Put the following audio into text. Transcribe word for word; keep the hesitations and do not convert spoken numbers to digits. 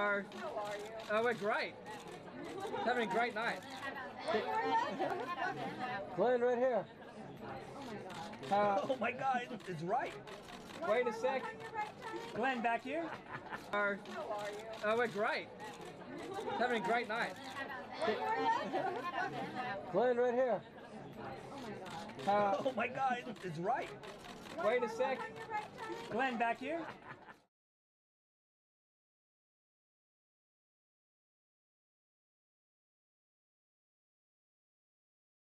How are you? Oh, we're great. Having a great night. Glenn, right here. Uh, oh my God, it's right. Wait a sec. Glenn, back here. How are you? Oh, we're great. Having a great night. Glenn, right here. Uh, oh my God, it's right. Wait a sec. Glenn, back here.